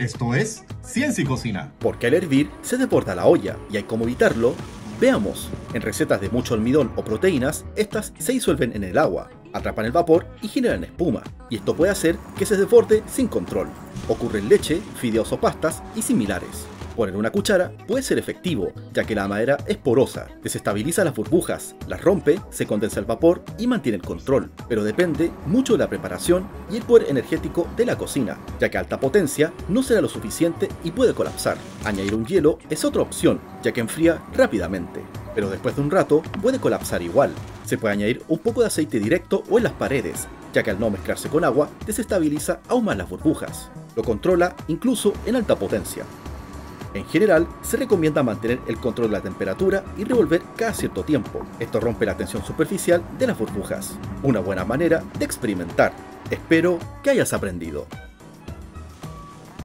Esto es Ciencia y Cocina. Porque al hervir se desborda la olla y hay cómo evitarlo. Veamos, en recetas de mucho almidón o proteínas, estas se disuelven en el agua, atrapan el vapor y generan espuma, y esto puede hacer que se desborde sin control. Ocurre en leche, fideos o pastas y similares. Poner una cuchara puede ser efectivo, ya que la madera es porosa, desestabiliza las burbujas, las rompe, se condensa el vapor y mantiene el control, pero depende mucho de la preparación y el poder energético de la cocina, ya que a alta potencia no será lo suficiente y puede colapsar. Añadir un hielo es otra opción, ya que enfría rápidamente, pero después de un rato puede colapsar igual. Se puede añadir un poco de aceite directo o en las paredes, ya que al no mezclarse con agua desestabiliza aún más las burbujas. Lo controla incluso en alta potencia. En general, se recomienda mantener el control de la temperatura y revolver cada cierto tiempo. Esto rompe la tensión superficial de las burbujas. Una buena manera de experimentar. Espero que hayas aprendido.